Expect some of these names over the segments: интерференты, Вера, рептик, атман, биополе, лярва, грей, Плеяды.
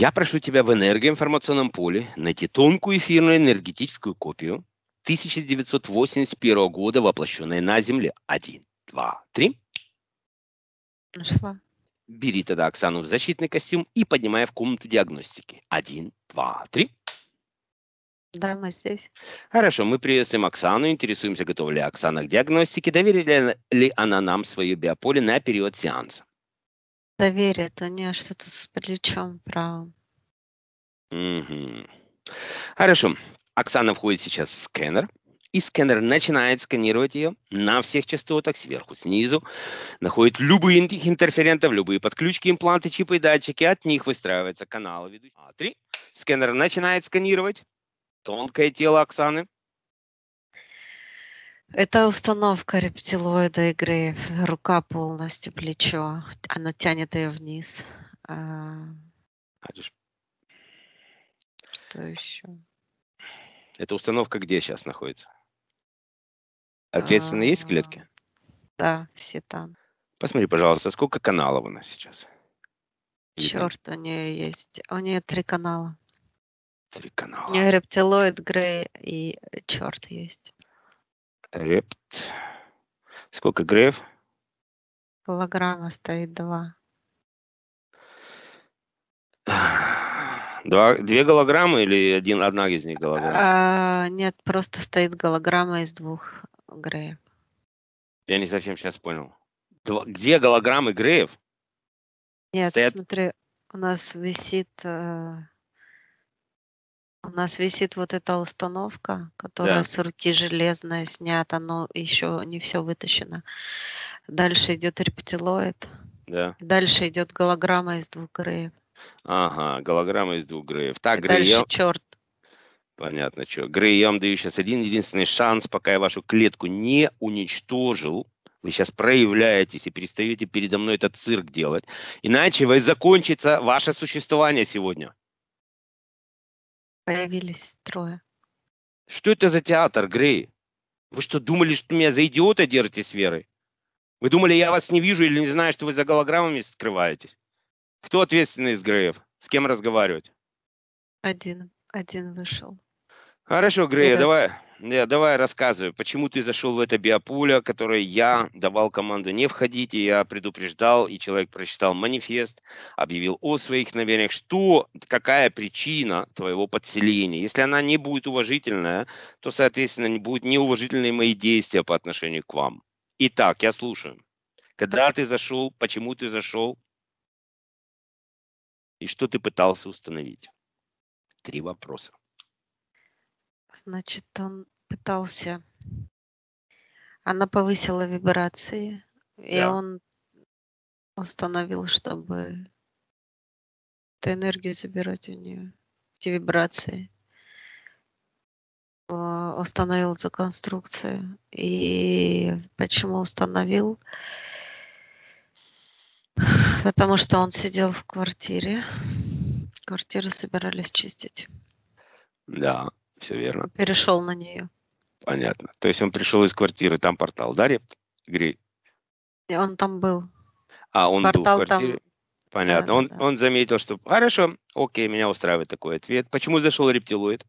Я прошу тебя в энергоинформационном поле найти тонкую эфирную энергетическую копию 1981 года, воплощенной на Земле. 1, 2, 3. Нашла. Бери тогда Оксану в защитный костюм и поднимай в комнату диагностики. 1, 2, 3. Да, мы здесь. Хорошо, мы приветствуем Оксану, интересуемся, готова ли Оксана к диагностике, доверила ли она нам свое биополе на период сеанса. Доверит, у нее что-то с плечом правым. Угу. Хорошо, Оксана входит сейчас в сканер, и сканер начинает сканировать ее на всех частотах, сверху, снизу, находит любые интерференты, любые подключки, импланты, чипы и датчики, от них выстраиваются каналы ведущие. 3. Сканер начинает сканировать тонкое тело Оксаны. Это установка рептилоида игры. Рука полностью, плечо. Она тянет ее вниз. Что еще? Эта установка где сейчас находится? Ответственно, есть в клетке? Да, все там. Посмотри, пожалуйста, сколько каналов у нас сейчас? Черт, у нее есть. У нее 3 канала. 3 канала. У нее рептилоид, Грей и черт есть. Репт. Сколько греф? Голограмма стоит 2. 2 голограммы или одна из них голограмма? Нет, просто стоит голограмма из 2 греев. Я не совсем сейчас понял. 2 голограммы греев? Нет, стоят... смотри, у нас висит вот эта установка, которая с руки железная снята, но еще не все вытащено. Дальше идет рептилоид. Да. Дальше идет голограмма из 2 греев. Ага, голограмма из 2 греев. Так, греем... Дальше черт. Понятно, что. Грей, я вам даю сейчас единственный шанс, пока я вашу клетку не уничтожил. Вы сейчас проявляетесь и перестаете передо мной этот цирк делать. Иначе вы закончится ваше существование сегодня. Появились 3. Что это за театр, Грей? Вы что, думали, что меня за идиота держите с Верой? Вы думали, я вас не вижу или не знаю, что вы за голограммами скрываетесь? Кто ответственный из Греев? С кем разговаривать? Один вышел. Хорошо, Грей, давай рассказывай, почему ты зашел в это биополе, которое я давал команду не входить, и я предупреждал, и человек прочитал манифест, объявил о своих намерениях. Какая причина твоего подселения? Если она не будет уважительная, то, соответственно, будут неуважительные мои действия по отношению к вам. Итак, я слушаю. Когда ты зашел, почему ты зашел, и что ты пытался установить? 3 вопроса. Значит, он пытался... Она повысила вибрации, и он установил, чтобы эту энергию забирать у нее, эти вибрации. Установил эту конструкцию. И почему установил? Потому что он сидел в квартире. Квартиру собирались чистить. Да. Все верно. Перешел на нее. Понятно. То есть он пришел из квартиры, там портал, да, Грей? Он там был. Он портал был в квартире? Там... Понятно. Да, он заметил, что... Хорошо, окей, меня устраивает такой ответ. Почему зашел рептилоид?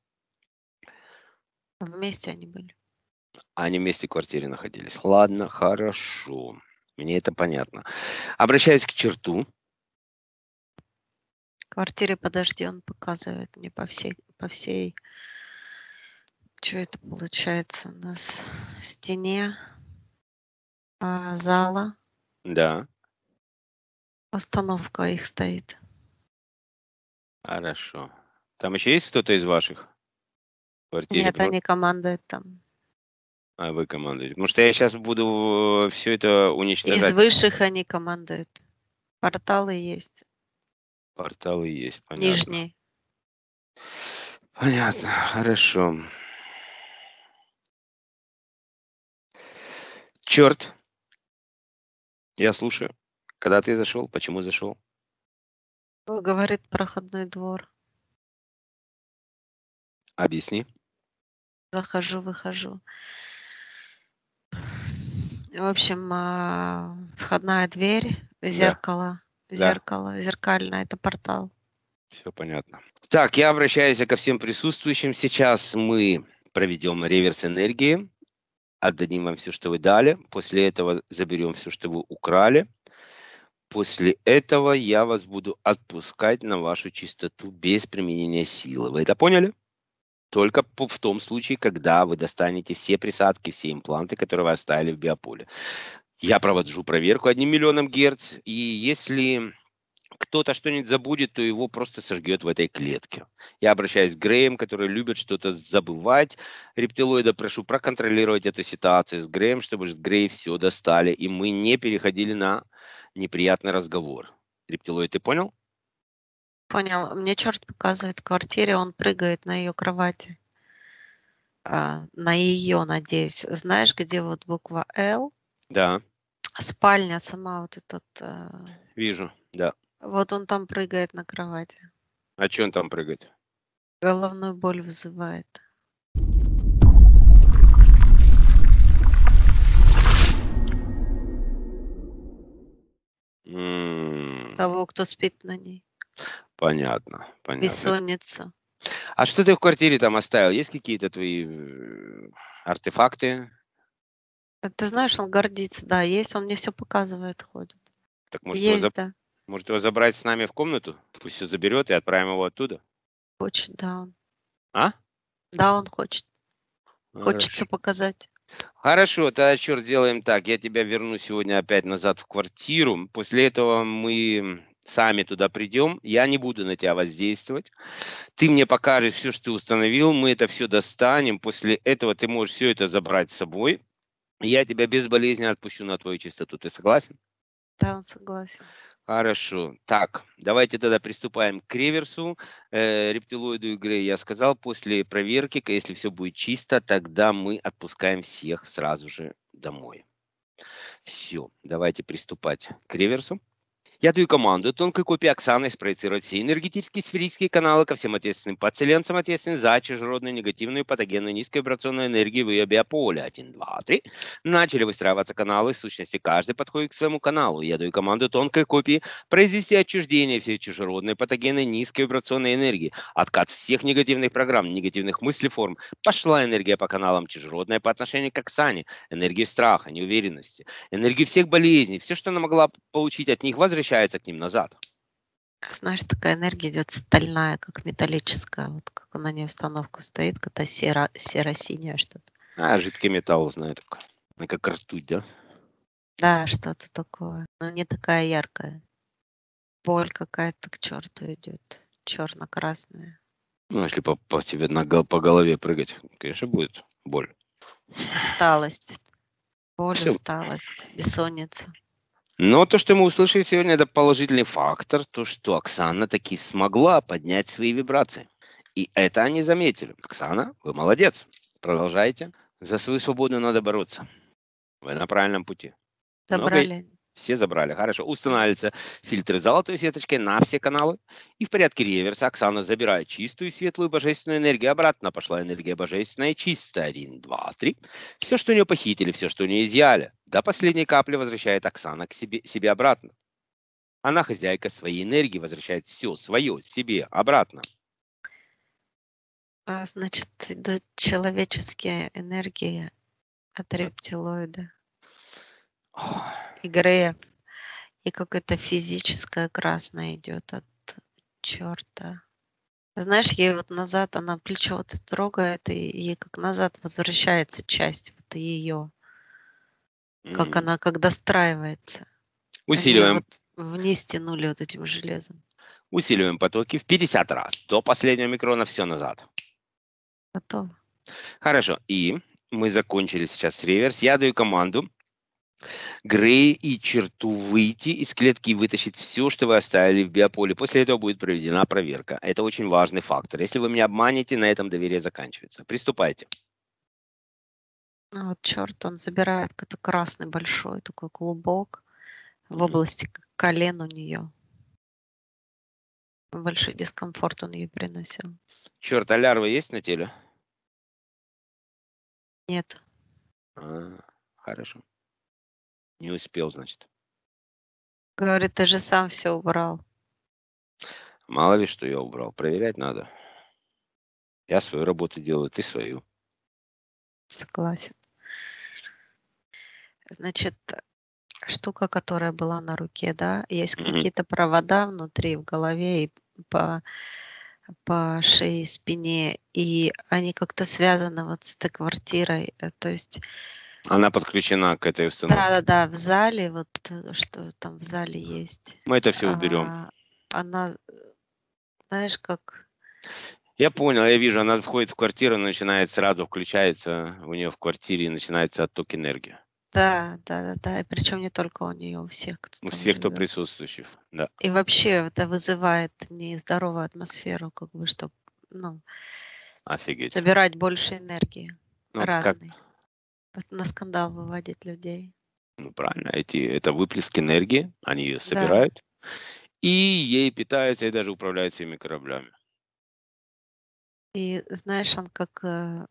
Вместе они были. Они вместе в квартире находились. Ладно, хорошо. Мне это понятно. Обращаюсь к черту. В квартире, подожди, он показывает мне по всей... Что это получается у нас? Стене зала. Да. Установка их стоит. Хорошо. Там еще есть кто-то из ваших? Квартире? Нет, они командуют там. А вы командуете. Потому что я сейчас буду все это уничтожать. Из высших они командуют. Порталы есть. Порталы есть, понятно. Нижний. Понятно, хорошо. Черт, я слушаю. Когда ты зашел? Почему зашел? Говорит проходной двор. Объясни. Захожу, выхожу. В общем, входная дверь, зеркало, зеркальное, это портал. Все понятно. Так, я обращаюсь ко всем присутствующим. Сейчас мы проведем реверс энергии. Отдадим вам все, что вы дали. После этого заберем все, что вы украли. После этого я вас буду отпускать на вашу чистоту без применения силы. Вы это поняли? Только в том случае, когда вы достанете все присадки, все импланты, которые вы оставили в биополе. Я провожу проверку 1 миллионом герц. И если кто-то что-нибудь забудет, то его просто сожгет в этой клетке. Я обращаюсь к Греем, который любит что-то забывать. Рептилоида прошу проконтролировать эту ситуацию с Греем, чтобы Грей все достали, и мы не переходили на неприятный разговор. Рептилоид, ты понял? Понял. Мне черт показывает в квартире, он прыгает на ее кровати. На ее, надеюсь. Знаешь, где вот буква «Л»? Да. Спальня сама вот этот... Вижу, да. Вот он там прыгает на кровати. А что он там прыгает? Головную боль вызывает. Того, кто спит на ней. Понятно, понятно. Бессонница. А что ты в квартире там оставил? Есть какие-то твои артефакты? Ты знаешь, он гордится, да, есть. Он мне все показывает, ходит. Так может, есть, да. Может, его забрать с нами в комнату? Пусть все заберет и отправим его оттуда. Хочет, да. А? Да, он хочет. Хорошо. Хочет все показать. Хорошо, тогда черт, делаем так. Я тебя верну сегодня опять назад в квартиру. После этого мы сами туда придем. Я не буду на тебя воздействовать. Ты мне покажешь все, что ты установил. Мы это все достанем. После этого ты можешь все это забрать с собой. Я тебя без болезни отпущу на твою чистоту. Ты согласен? Да, он согласен. Хорошо. Так, давайте тогда приступаем к реверсу. Рептилоиду и Грею я сказал, после проверки, если все будет чисто, тогда мы отпускаем всех сразу же домой. Все, давайте приступать к реверсу. Я даю команду тонкой копии Оксаны спроецировать все энергетические сферические каналы ко всем ответственным подселенцам, ответственным за чужеродную, негативную, патогенную, низковибрационную энергию в ее биополе. 1, 2, 3. Начали выстраиваться каналы, в сущности, каждый подходит к своему каналу. Я даю команду тонкой копии произвести отчуждение всей чужеродной, патогенной, низковибрационной энергии. Откат всех негативных программ, негативных мыслеформ. Пошла энергия по каналам чужеродная по отношению к Оксане. Энергия страха, неуверенности, энергия всех болезней. Все, что она могла получить от них, возвращается к ним назад. Знаешь, такая энергия идет стальная, как металлическая. Вот как на ней установка стоит, какая-то серо-синяя что-то. А, жидкий металл, знаю, такой. Она как ртуть, да? Да, что-то такое. Но не такая яркая. Боль какая-то к черту идет. Черно-красная. Ну, если по тебе по голове прыгать, конечно, будет боль. Усталость. Боль, все. Усталость, бессонница. Но то, что мы услышали сегодня, это положительный фактор, то, что Оксана таки смогла поднять свои вибрации. И это они заметили. Оксана, вы молодец. Продолжайте. За свою свободу надо бороться. Вы на правильном пути. Забрали. Все забрали. Хорошо. Устанавливаются фильтры золотой сеточкой на все каналы. И в порядке реверса Оксана забирает чистую, светлую, божественную энергию. Обратно пошла энергия божественная и чистая. 1, 2, 3. Все, что у нее похитили, все, что у нее изъяли. До последней капли возвращает Оксана к себе обратно. Она хозяйка своей энергии, возвращает все свое себе обратно. А, значит, идут человеческие энергии от рептилоида. И Грея, и какая-то физическая красная идет от черта. Знаешь, ей вот назад, она плечо вот трогает, и ей как назад возвращается часть вот ее, как она как достраивается. Усиливаем. Вот вниз тянули вот этим железом. Усиливаем потоки в 50 раз, до последнего микрона все назад. Готово. Хорошо, и мы закончили сейчас реверс. Я даю команду Грей и черту выйти из клетки и вытащить все, что вы оставили в биополе. После этого будет проведена проверка. Это очень важный фактор. Если вы меня обманете, на этом доверие заканчивается. Приступайте. Вот черт, он забирает какой-то красный большой такой клубок в области колен у нее. Большой дискомфорт он ей приносил. Черт, а лярва есть на теле? Нет. Хорошо. Не успел, значит. Говорит, ты же сам все убрал. Мало ли, что я убрал. Проверять надо. Я свою работу делаю, ты свою. Согласен. Значит, штука, которая была на руке, да? Есть какие-то провода внутри, в голове и по шее и спине. И они как-то связаны вот с этой квартирой. То есть... Она подключена к этой установке. Да-да-да, в зале, вот что там в зале есть. Мы это все уберем. Она, знаешь, как... Я понял, я вижу, она входит в квартиру, начинает сразу, включается у нее в квартире, начинается отток энергии. Да, и причем не только у нее, у всех, кто там живет. У всех, кто присутствующих, да. И вообще это вызывает нездоровую атмосферу, как бы, чтобы, ну, офигеть, собирать больше энергии, ну, разной. Как... На скандал выводить людей. Ну, правильно, это выплеск энергии, они ее собирают. Да. И ей питается, и даже управляет всеми кораблями. И знаешь, он как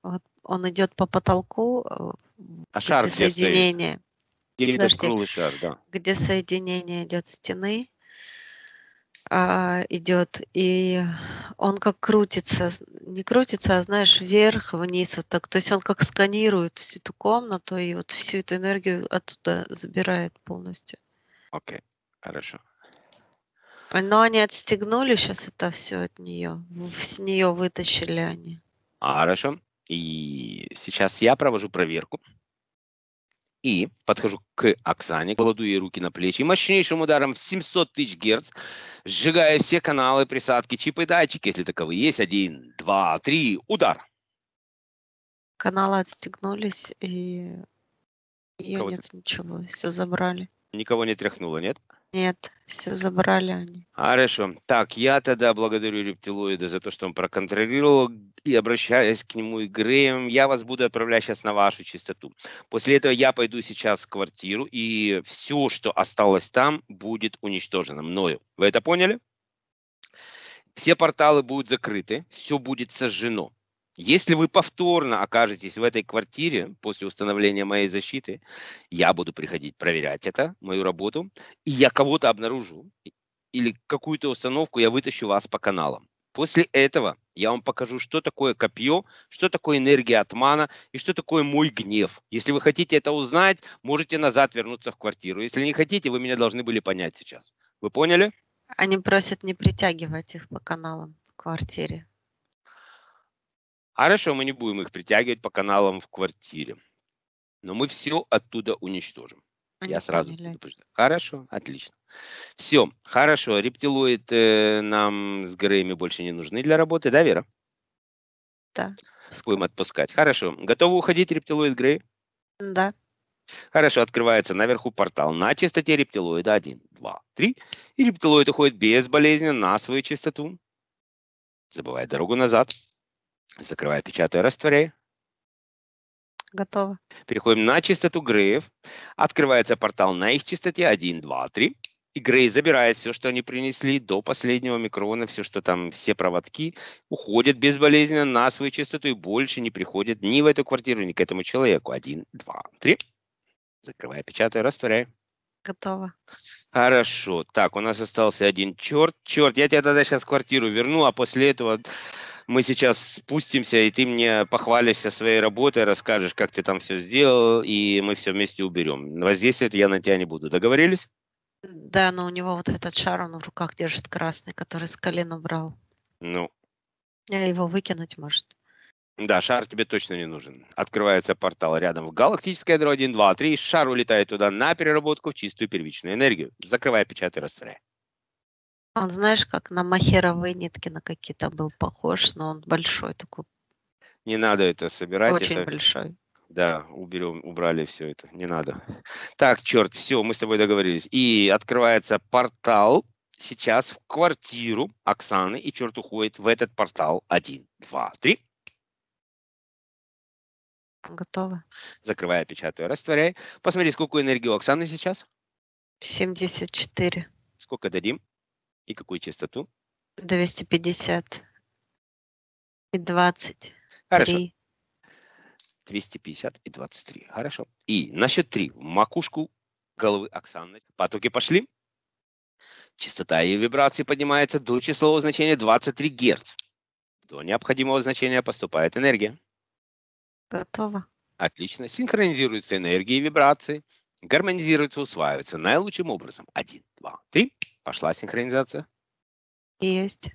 вот он идет по потолку, шар, где соединение. Или этот круглый шар, да. Где соединение идет стены, идет, и он как крутится, не крутится, а знаешь, вверх, вниз, вот так. То есть он как сканирует всю эту комнату и вот всю эту энергию оттуда забирает полностью. Окей, хорошо. Но они отстегнули сейчас это все от нее. С нее вытащили они. Хорошо. И сейчас я провожу проверку. И подхожу к Оксане, кладу ей руки на плечи. И мощнейшим ударом в 700 тысяч герц, сжигая все каналы, присадки, чипы, датчики, если таковые есть. 1, 2, 3, удар. Каналы отстегнулись, и ее нет ничего. Все забрали. Никого не тряхнуло, нет? Нет, все забрали они. Хорошо. Так, я тогда благодарю рептилоида за то, что он проконтролировал, и обращаюсь к нему и Греем. Я вас буду отправлять сейчас на вашу чистоту. После этого я пойду сейчас в квартиру, и все, что осталось там, будет уничтожено мною. Вы это поняли? Все порталы будут закрыты, все будет сожжено. Если вы повторно окажетесь в этой квартире после установления моей защиты, я буду приходить проверять это, мою работу, и я кого-то обнаружу или какую-то установку, я вытащу вас по каналам. После этого я вам покажу, что такое копье, что такое энергия атмана и что такое мой гнев. Если вы хотите это узнать, можете назад вернуться в квартиру. Если не хотите, вы меня должны были понять сейчас. Вы поняли? Они просят не притягивать их по каналам в квартире. Хорошо, мы не будем их притягивать по каналам в квартире. Но мы все оттуда уничтожим. Я сразу предупреждаю. Хорошо, отлично. Все, хорошо. Рептилоид нам с Греями больше не нужны для работы, да, Вера? Да. Будем отпускать. Хорошо. Готовы уходить, рептилоид Грей? Да. Хорошо, открывается наверху портал на частоте рептилоида 1, 2, 3. И рептилоид уходит безболезненно на свою частоту. Забывая дорогу назад. Закрываю, печатаю, растворяю. Готово. Переходим на частоту Греев. Открывается портал на их частоте 1, 2, 3. И Грей забирает все, что они принесли до последнего микрона, все, что там, все проводки, уходят безболезненно на свою частоту и больше не приходят ни в эту квартиру, ни к этому человеку. 1, 2, 3. Закрываю, печатаю, растворяю. Готово. Хорошо. Так, у нас остался один черт. Черт, я тебя тогда сейчас в квартиру верну, а после этого... Мы сейчас спустимся, и ты мне похвалишься своей работой, расскажешь, как ты там все сделал, и мы все вместе уберем. Воздействовать я на тебя не буду. Договорились? Да, но у него вот этот шар, он в руках держит красный, который с колен убрал. Ну. Его выкинуть может. Да, шар тебе точно не нужен. Открывается портал рядом в галактическое ядро 1, 2, 3. Шар улетает туда на переработку в чистую первичную энергию. Закрывай, печатай, растворяй. Он, знаешь, как на махеровые нитки на какие-то был похож, но он большой такой. Не надо это собирать. Очень это... большой. Да, убрали все это, не надо. Так, черт, все, мы с тобой договорились. И открывается портал сейчас в квартиру Оксаны, и черт уходит в этот портал 1, 2, 3. Готово. Закрывай, печатаю, растворяй. Посмотри, сколько энергии у Оксаны сейчас? 74. Сколько дадим? И какую частоту? 250 и 23. Хорошо. 250 и 23. Хорошо. И на счет 3 в макушку головы Оксаны. Потоки пошли. Частота ее вибрации поднимается до числового значения 23 Гц. До необходимого значения поступает энергия. Готово. Отлично. Синхронизируются энергии и вибрации. Гармонизируются, усваиваются наилучшим образом. 1, 2, 3. Пошла синхронизация. Есть.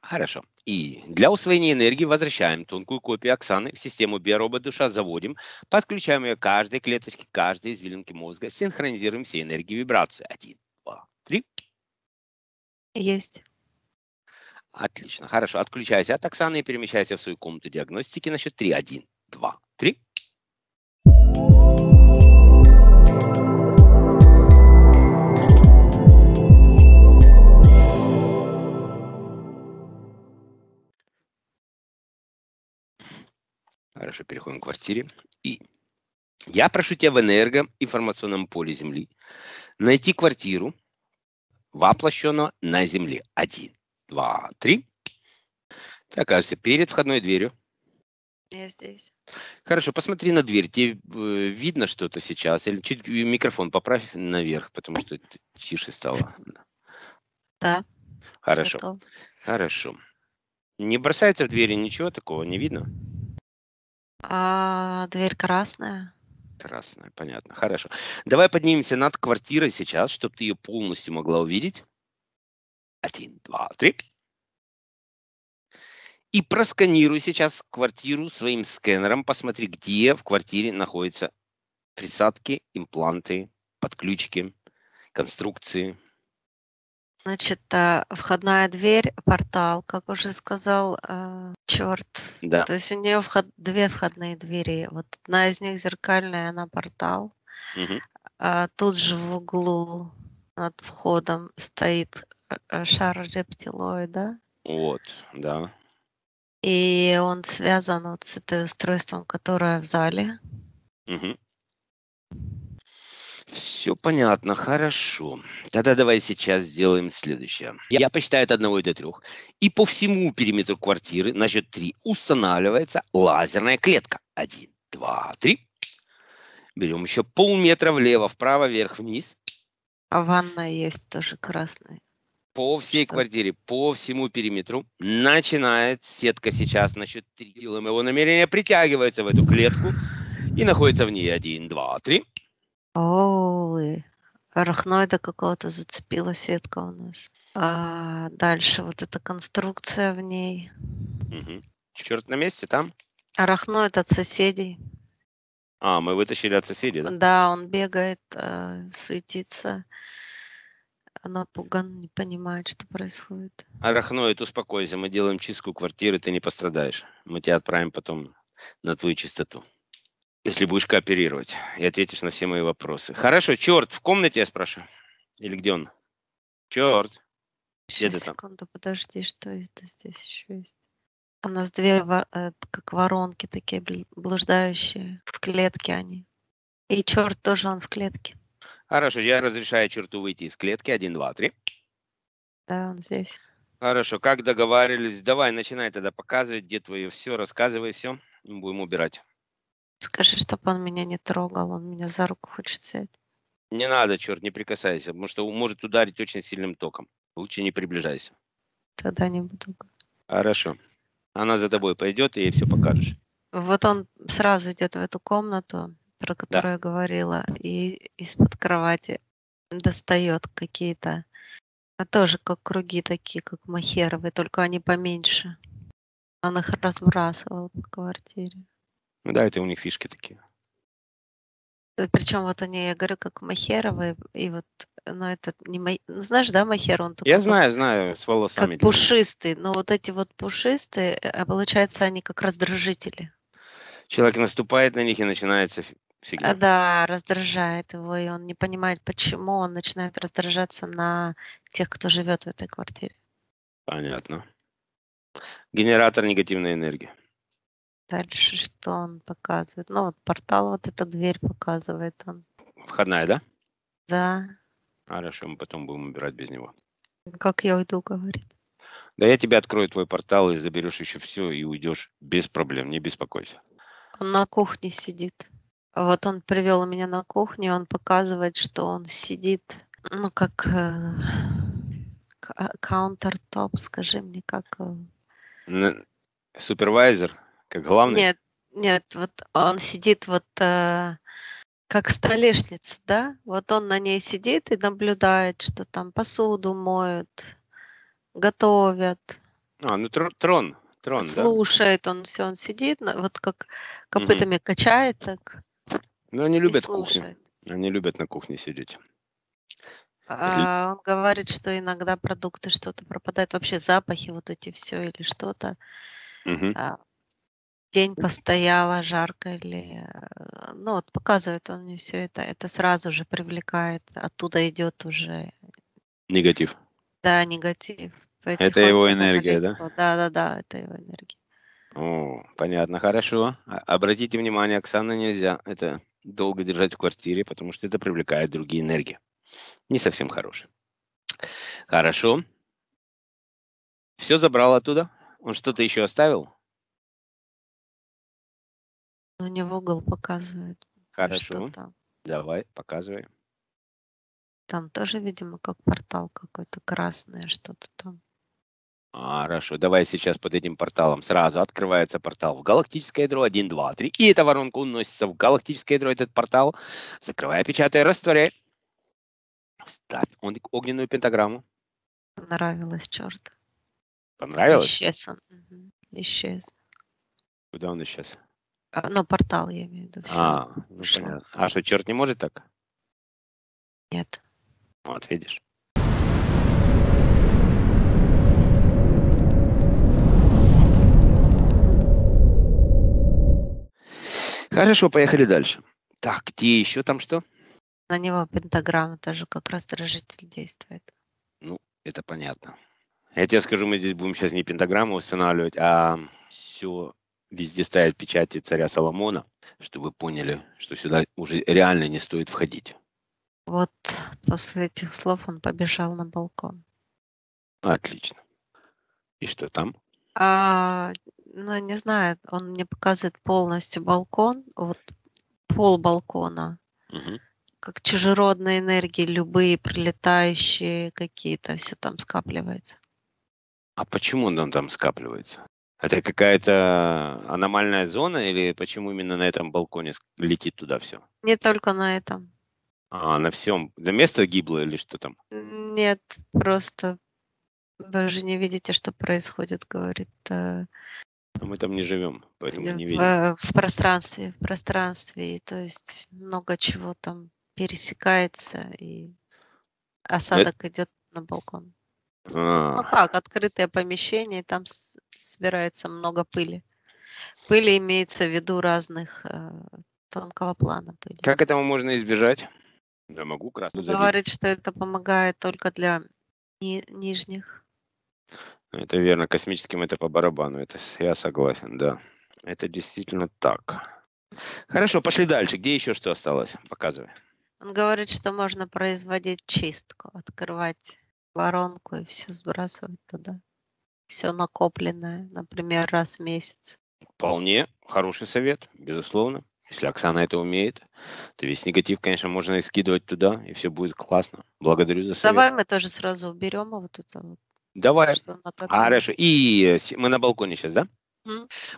Хорошо. И для усвоения энергии возвращаем тонкую копию Оксаны в систему биоробот душа, заводим, подключаем ее к каждой клеточке, каждой извилинке мозга, синхронизируем все энергии и вибрации. 1, 2, 3. Есть. Отлично. Хорошо. Отключайся от Оксаны и перемещайся в свою комнату диагностики на счет 3. 1, 2, 3. Хорошо, переходим к квартире. И я прошу тебя в энергоинформационном поле Земли найти квартиру воплощенного на Земле. 1, 2, 3. Ты окажешься перед входной дверью. Я здесь. Хорошо, посмотри на дверь. Тебе видно что-то сейчас? Или чуть микрофон поправь наверх, потому что тише стало. Да. Хорошо. Готов. Хорошо. Не бросается в двери ничего такого, не видно? А, дверь красная. Красная, понятно. Хорошо. Давай поднимемся над квартирой сейчас, чтобы ты ее полностью могла увидеть. 1, 2, 3. И просканируй сейчас квартиру своим сканером. Посмотри, где в квартире находятся присадки, импланты, подключки, конструкции. Значит, входная дверь, портал, как уже сказал, черт. Да. То есть у нее две входные двери. Вот одна из них зеркальная, она портал. Угу. Тут же в углу над входом стоит шар рептилоида. Вот, да. И он связан вот с этим устройством, которое в зале. Угу. Все понятно, хорошо. Тогда давай сейчас сделаем следующее. Я посчитаю от 1 до 3. И по всему периметру квартиры на счет 3 устанавливается лазерная клетка. 1, 2, 3. Берем еще полметра влево, вправо, вверх, вниз. А ванна есть тоже красная. По всей квартире, по всему периметру начинает сетка сейчас на счет 3. Делаем его намерение, притягивается в эту клетку и находится в ней. 1, 2, 3. Ой, арахноида какого-то зацепила сетка у нас. А дальше вот эта конструкция в ней. Угу. Черт на месте там? Арахноид от соседей. А, мы вытащили от соседей, да? Да, он бегает, суетится. Напуган, не понимает, что происходит. Арахноид, успокойся, мы делаем чистку квартиры, ты не пострадаешь. Мы тебя отправим потом на твою чистоту. Если будешь кооперировать и ответишь на все мои вопросы. Хорошо, черт, в комнате я спрашиваю? Или где он? Черт. Сейчас, секунду, подожди, что это здесь еще есть? У нас две, как воронки такие, блуждающие. В клетке они. И черт тоже, он в клетке. Хорошо, я разрешаю черту выйти из клетки. 1, 2, 3. Да, он здесь. Хорошо, как договаривались. Давай, начинай тогда показывать, где твое все, рассказывай все. Будем убирать. Скажи, чтобы он меня не трогал, он меня за руку хочет взять. Не надо, черт, не прикасайся, потому что может ударить очень сильным током. Лучше не приближайся. Тогда не буду. Хорошо. Она за тобой пойдет, и ей все покажешь. Вот он сразу идет в эту комнату, про которую я говорила, и из-под кровати достает какие-то, тоже как круги такие, как махеровые, только они поменьше. Он их разбрасывал по квартире. Ну да, это у них фишки такие. Причем вот они, я говорю, как махеровые, и вот, но это не ну, знаешь, да, махер, он такой. Я знаю, с волосами. Как пушистый, но вот эти вот пушистые, получается, они как раздражители. Человек наступает на них и начинается фигня. Да, раздражает его, и он не понимает, почему он начинает раздражаться на тех, кто живет в этой квартире. Понятно. Генератор негативной энергии. Дальше что он показывает? Ну вот портал, вот эта дверь показывает он. Входная, да? Да. Хорошо, мы потом будем убирать без него. Как я уйду, говорит? Да я тебе открою твой портал и заберешь еще все и уйдешь без проблем, не беспокойся. Он на кухне сидит. Вот он привел меня на кухню, он показывает, что он сидит, ну как countertop, скажи мне, как... Супервайзер, как главный? Нет, нет, вот он сидит вот как столешница, да? Вот он на ней сидит и наблюдает, что там посуду моют, готовят. А, ну трон, слушает, да? Он все, он сидит, вот как копытами качает так. Ну, они любят кухню. Они любят на кухне сидеть. А, он говорит, что иногда продукты что-то пропадают, вообще запахи вот эти все или что-то. А, день постояла, жарко или... Ну, вот показывает он мне все это. Это сразу же привлекает, оттуда идет уже... Негатив. Да, негатив. Это его энергия, да? Да, да, да, это его энергия. О, понятно, хорошо. Обратите внимание, Оксана, нельзя это долго держать в квартире, потому что это привлекает другие энергии. Не совсем хорошие. Хорошо. Все забрал оттуда? Он что-то еще оставил? У него угол показывает. Хорошо. Давай, показывай. Там тоже, видимо, как портал какой-то красный, что-то там. Хорошо, давай сейчас под этим порталом сразу открывается портал в галактическое ядро 1, 2, 3. И эта воронка уносится в галактическое ядро, этот портал. Закрывай, печатай, растворяй. Ставь огненную пентаграмму. Понравилось, черт. Понравилось? Исчез он. Исчез. Куда он исчез? А, ну, портал, я имею в виду. Все, ну, понятно. А что, черт не может так? Нет. Вот, видишь. Хорошо, поехали дальше. Так, где еще там что? На него пентаграмма тоже как раздражитель действует. Ну, это понятно. Я тебе скажу, мы здесь будем сейчас не пентаграмму устанавливать, а все везде ставить печати царя Соломона, чтобы вы поняли, что сюда уже реально не стоит входить. Вот после этих слов он побежал на балкон. Отлично. И что там? Ну, не знаю, он мне показывает полностью балкон, вот пол балкона, как чужеродные энергии, любые прилетающие какие-то, все там скапливается. А почему он там скапливается? Это какая-то аномальная зона или почему именно на этом балконе летит туда все? Не только на этом. А, на всем? На место гибло или что там? Нет, просто... Даже не видите, что происходит, говорит. Мы там не живем, поэтому не видим. В пространстве, то есть много чего там пересекается, и осадок идет на балкон. Ну как, открытое помещение, и там собирается много пыли. Пыли имеется в виду разных, тонкого плана пыли. Как этого можно избежать? Да могу кратко. Говорит, что это помогает только для нижних. Это верно, космическим это по барабану, это я согласен, да. Это действительно так. Хорошо, пошли дальше. Где еще что осталось? Показывай. Он говорит, что можно производить чистку, открывать воронку и все сбрасывать туда. Все накопленное, например, раз в месяц. Вполне хороший совет, безусловно. Если Оксана это умеет, то весь негатив, конечно, можно и скидывать туда, и все будет классно. Благодарю за совет. Давай мы тоже сразу уберем вот это вот. Давай. Хорошо. И мы на балконе сейчас, да?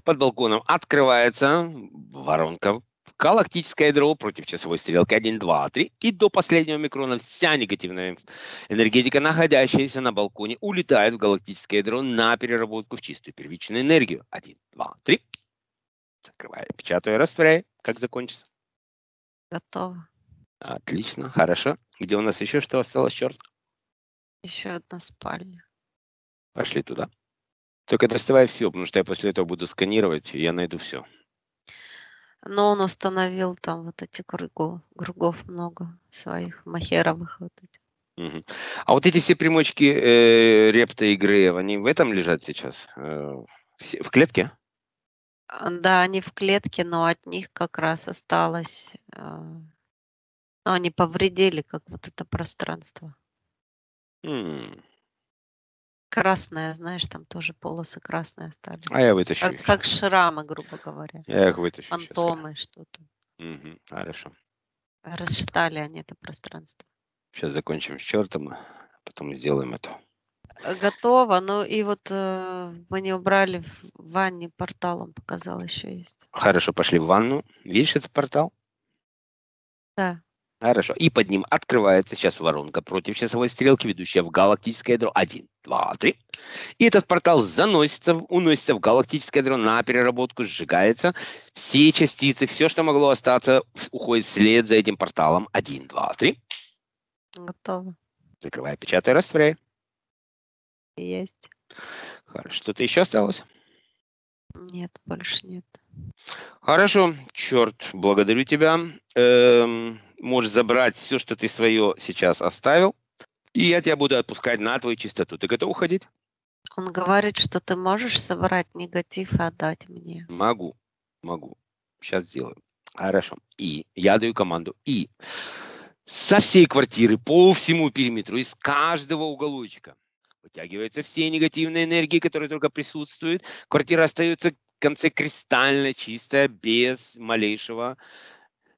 Под балконом открывается воронка галактическое ядро против часовой стрелки 1, 2, 3. И до последнего микрона вся негативная энергетика, находящаяся на балконе, улетает в галактическое ядро на переработку в чистую первичную энергию. 1, 2, 3. Закрывай, печатай, растворяй. Как закончится? Готово. Отлично, хорошо. Где у нас еще что осталось, черт? Еще одна спальня. Пошли туда. Только доставай все, потому что я после этого буду сканировать, и я найду все. Но он установил там вот эти кругов много своих, махеровых вот этих. А вот эти все примочки Репта и Греев, они в этом лежат сейчас? В клетке? Да, они в клетке, но от них как раз осталось... Но они повредили как вот это пространство. Красная, знаешь, там тоже полосы красные остались. А я вытащу их. Как шрамы, грубо говоря. Я их вытащу. Фантомы, что-то. Хорошо. Расшатали они это пространство. Сейчас закончим с чертом, а потом сделаем это. Готово. Ну и вот мы не убрали в ванне портал, он показал, еще есть. Хорошо, пошли в ванну. Видишь этот портал? Да. Хорошо. И под ним открывается сейчас воронка против часовой стрелки, ведущая в галактическое ядро. 1, 2, 3. И этот портал заносится, уносится в галактическое ядро на переработку, сжигается. Все частицы, все, что могло остаться, уходит вслед за этим порталом. 1, 2, 3. Готово. Закрывай, печатай, растворяй. Есть. Хорошо. Что-то еще осталось? Нет, больше нет. Хорошо. Черт, благодарю тебя. Можешь забрать все, что ты свое сейчас оставил, и я тебя буду отпускать на твою чистоту. Ты готов уходить? Он говорит, что ты можешь собрать негатив и отдать мне. Могу, могу. Сейчас сделаю. Хорошо. И я даю команду. И со всей квартиры, по всему периметру, из каждого уголочка вытягиваются все негативные энергии, которые только присутствуют. Квартира остается в конце кристально чистая, без малейшего...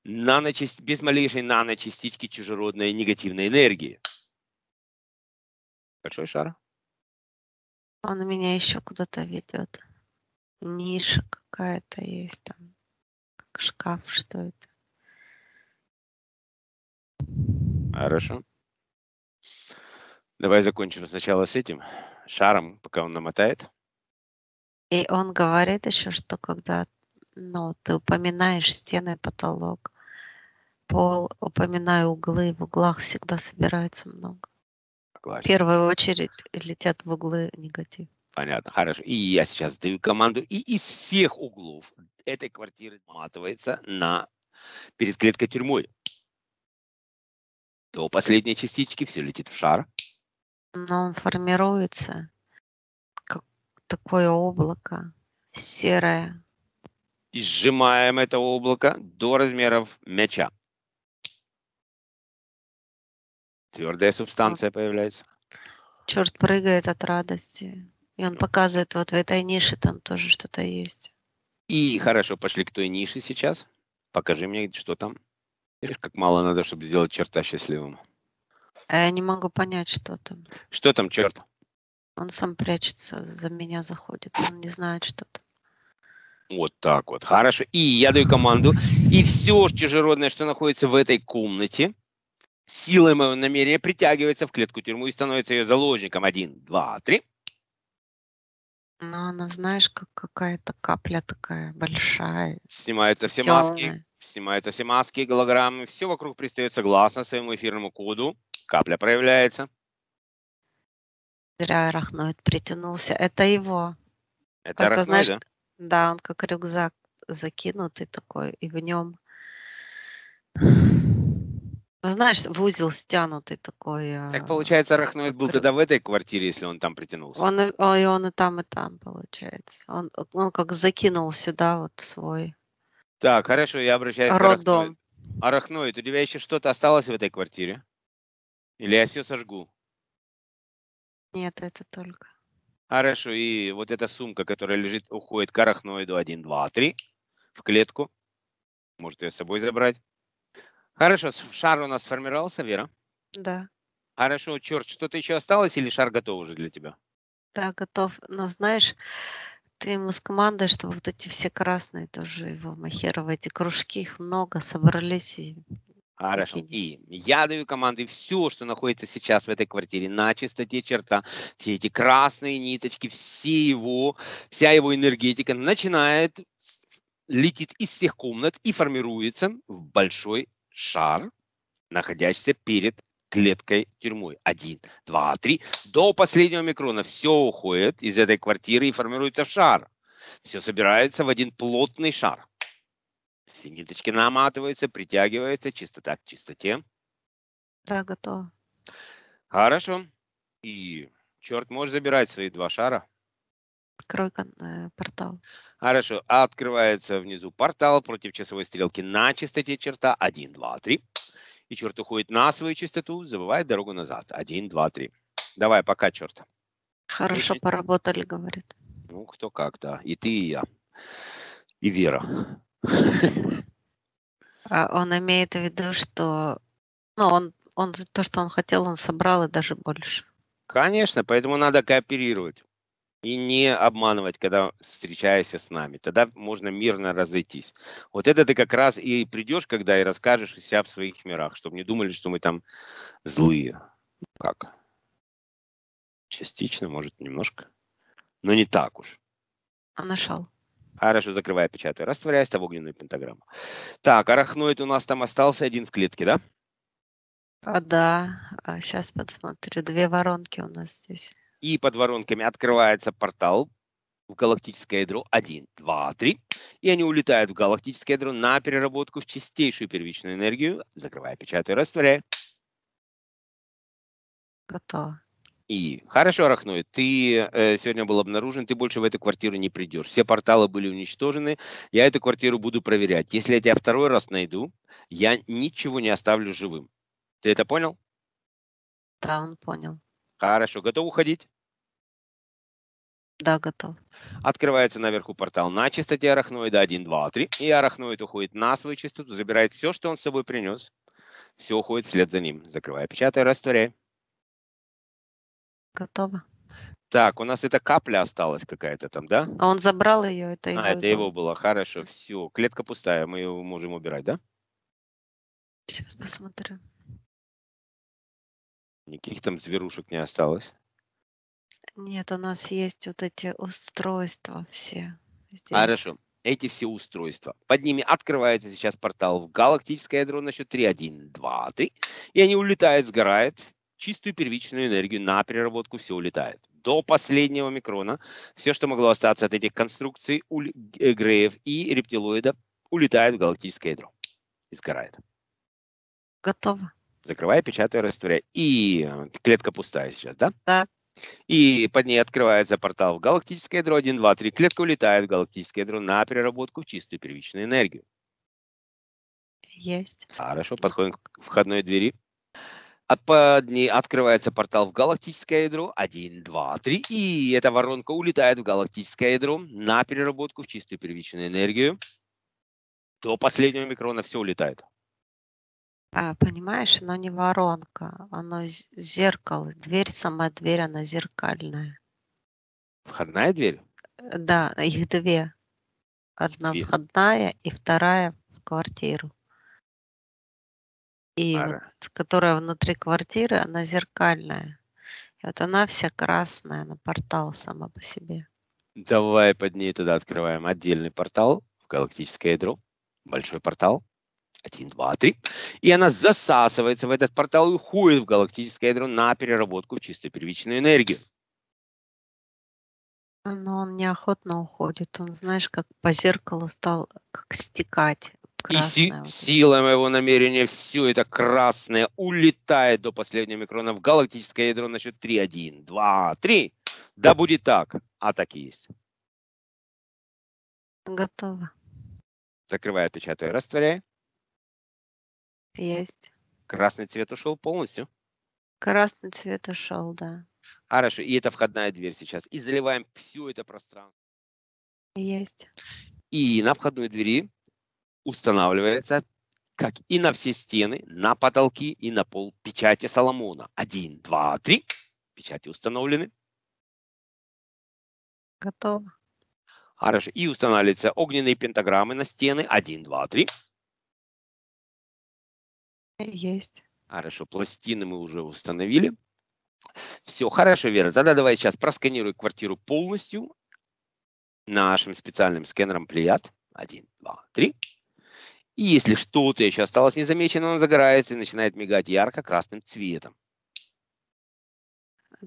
без малейшей наночастички чужеродной негативной энергии. Большой шар. Он меня еще куда-то ведет. Ниша какая-то есть там. Как шкаф, что это. Хорошо. Давай закончим сначала с этим шаром, пока он намотает. И он говорит еще, что когда ты упоминаешь стены, потолок, пол, упоминаю углы, в углах всегда собирается много. Класс. В первую очередь летят в углы негатив. Понятно, хорошо. И я сейчас даю команду, и из всех углов этой квартиры наматывается перед клеткой тюрьмой. До последней частички все летит в шар. Но он формируется, как такое облако серое. И сжимаем это облако до размеров мяча. Твердая субстанция появляется. Черт прыгает от радости. И он показывает, вот в этой нише там тоже что-то есть. И хорошо, пошли к той нише сейчас. Покажи мне, что там. Видишь, как мало надо, чтобы сделать черта счастливым. А я не могу понять, что там. Что там, черт? Он сам прячется, за меня заходит. Он не знает, что там. Вот так вот. Хорошо. И я даю команду. И все чужеродное, что находится в этой комнате, силой моего намерения притягивается в клетку тюрьму и становится ее заложником. 1, 2, 3. Ну, она, знаешь, как какая-то капля такая большая. Снимаются все маски. Снимаются все маски, голограммы. Все вокруг предстает согласно своему эфирному коду. Капля проявляется. Зря арахноид притянулся. Это его. Это арахноид, да? Да, он как рюкзак закинутый такой, и в нем, знаешь, в узел стянутый такой. Так получается, арахноид был тогда в этой квартире, если он там притянулся. Он и там, получается. Он как закинул сюда вот свой. Так, хорошо, я обращаюсь к арахноиду. Арахноид, у тебя еще что-то осталось в этой квартире? Или я все сожгу? Нет, это только. Хорошо, и вот эта сумка, которая лежит, уходит к арахноиду. 1, 2, 3 в клетку. Может, ее с собой забрать. Хорошо, шар у нас сформировался, Вера? Да. Хорошо, черт, что-то еще осталось или шар готов уже для тебя? Да, готов. Но знаешь, ты ему с командой, чтобы вот эти все красные тоже его махеровые, эти кружки, их много собрались. Хорошо. И я даю команды, все, что находится сейчас в этой квартире, на чистоте черта, все эти красные ниточки, вся его энергетика летит из всех комнат и формируется в большой шар, находящийся перед клеткой тюрьмой. 1, 2, 3. До последнего микрона все уходит из этой квартиры и формируется в шар. Все собирается в один плотный шар. Все ниточки наматываются, притягиваются, чистота к чистоте. Да, готово. Хорошо. И черт, можешь забирать свои 2 шара. Открой портал. Хорошо. Открывается внизу портал против часовой стрелки на чистоте черта. 1, 2, 3. И черт уходит на свою чистоту, забывает дорогу назад. 1, 2, 3. Давай, пока, черт. Хорошо поработали, говорит. Ну, кто как, да. И ты, и я. И Вера. Он имеет в виду, что он то, что он хотел, он собрал и даже больше. Конечно, поэтому надо кооперировать и не обманывать, когда встречаешься с нами. Тогда можно мирно разойтись. Вот это ты как раз и придешь, когда и расскажешь о себя в своих мирах, чтобы не думали, что мы там злые. Как? Частично, может, немножко. Но не так уж. А нашел. Хорошо, закрывай, печатаю. Растворяйся в огненную пентаграмму. Так, арахноид у нас там остался один в клетке, да? А, да, сейчас подсмотрю. Две воронки у нас здесь. И под воронками открывается портал в галактическое ядро. 1, 2, 3. И они улетают в галактическое ядро на переработку в чистейшую первичную энергию. Закрывай, печатаю, растворяй. Готово. И хорошо, Арахноид, ты сегодня был обнаружен, ты больше в эту квартиру не придешь. Все порталы были уничтожены, я эту квартиру буду проверять. Если я тебя второй раз найду, я ничего не оставлю живым. Ты это понял? Да, он понял. Хорошо, готов уходить? Да, готов. Открывается наверху портал на частоте Арахноида 1, 2, 3. И Арахноид уходит на свою частоту, забирает все, что он с собой принес. Все уходит вслед за ним. Закрывай, печатай, растворяй. Готово. Так, у нас эта капля осталась какая-то там, да? А он забрал ее, это его. А, это его было, хорошо, все. Клетка пустая, мы ее можем убирать, да? Сейчас посмотрю. Никаких там зверушек не осталось? Нет, у нас есть вот эти устройства все. Здесь. Хорошо, эти все устройства. Под ними открывается сейчас портал в галактическое ядро на счет 3, 1, 2, 3. И они улетают, сгорают. Чистую первичную энергию на переработку все улетает. До последнего микрона все, что могло остаться от этих конструкций, греев и рептилоидов, улетает в галактическое ядро. И сгорает. Готово. Закрывай, печатай, растворяй. И клетка пустая сейчас, да? Да. И под ней открывается портал в галактическое ядро. 1, 2, 3. Клетка улетает в галактическое ядро на переработку в чистую первичную энергию. Есть. Хорошо, подходим к входной двери. А под ней открывается портал в галактическое ядро. 1, 2, 3. И эта воронка улетает в галактическое ядро на переработку в чистую первичную энергию. До последнего микрона все улетает. А, понимаешь, оно не воронка. Оно зеркало. Дверь, сама дверь, она зеркальная. Входная дверь? Да, их две. Одна входная и вторая в квартиру. И вот, которая внутри квартиры, она зеркальная. И вот она вся красная, на портал сама по себе. Давай под ней тогда открываем отдельный портал в галактическое ядро. Большой портал. 1, 2, 3. И она засасывается в этот портал и уходит в галактическое ядро на переработку в чистую первичную энергию. Но он неохотно уходит. Он, знаешь, как по зеркалу стал как стекать. Красное. И сила моего намерения все это красное улетает до последнего микрона в галактическое ядро на счет 3, 1, 2, 3. Да будет так. А так и есть. Готово. Закрывай, печатай, растворяй. Есть. Красный цвет ушел полностью? Красный цвет ушел, да. Хорошо. И это входная дверь сейчас. И заливаем все это пространство. Есть. И на входной двери устанавливается, как и на все стены, на потолки и на пол, печати Соломона. 1, 2, 3. Печати установлены. Готово. Хорошо. И устанавливаются огненные пентаграммы на стены. 1, 2, 3. Есть. Хорошо. Пластины мы уже установили. Все. Хорошо, Вера. Тогда давай сейчас просканируем квартиру полностью нашим специальным сканером Плеяд. 1, 2, 3. И если что-то еще осталось незамеченным, он загорается и начинает мигать ярко-красным цветом.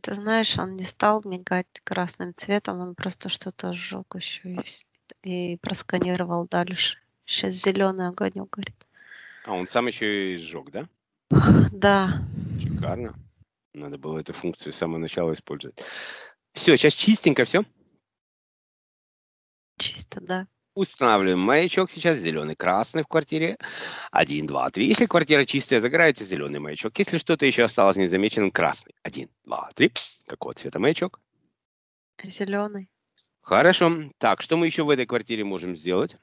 Ты знаешь, он не стал мигать красным цветом, он просто что-то сжег еще и просканировал дальше. Сейчас зеленый огонек горит. А он сам еще и сжег, да? Да. Шикарно. Надо было эту функцию с самого начала использовать. Все, сейчас чистенько все? Чисто, да. Устанавливаем маячок сейчас, зеленый-красный в квартире. 1, 2, 3. Если квартира чистая, загорается зеленый маячок. Если что-то еще осталось незамеченным, красный. 1, 2, 3. Какого цвета маячок? Зеленый. Хорошо. Так, что мы еще в этой квартире можем сделать?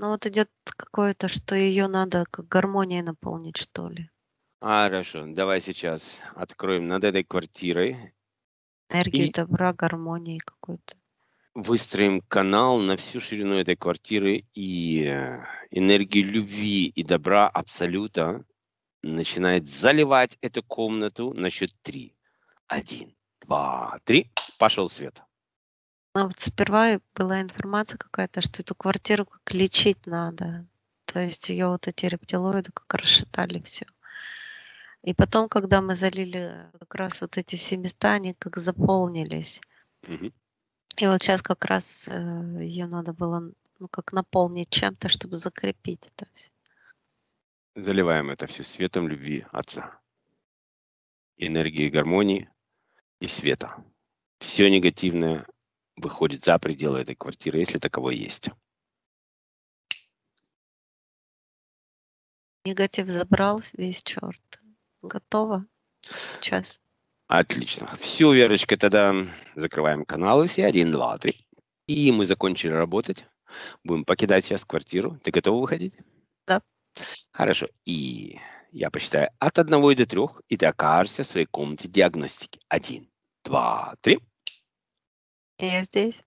Ну вот идет какое-то, что ее надо как гармонией наполнить, что ли. Хорошо, давай сейчас откроем над этой квартирой. Энергию добра, гармонии какой-то. Выстроим канал на всю ширину этой квартиры, и энергия любви и добра абсолюта начинает заливать эту комнату на счет 3. 1, 2, 3. Пошел свет. Ну вот сперва была информация какая-то, что эту квартиру как лечить надо. То есть ее вот эти рептилоиды как расшатали все. И потом, когда мы залили как раз вот эти все места, они как заполнились. Угу. И вот сейчас как раз ее надо было как наполнить чем-то, чтобы закрепить это все. Заливаем это все светом любви Отца, энергии гармонии и света. Все негативное выходит за пределы этой квартиры, если таковое есть. Негатив забрал весь черт. Готово сейчас. Отлично. Все, Верочка, тогда закрываем каналы все. 1, 2, 3. И мы закончили работать. Будем покидать сейчас квартиру. Ты готова выходить? Да. Хорошо. И я посчитаю от 1 до 3, и ты окажешься в своей комнате диагностики. 1, 2, 3. Я здесь.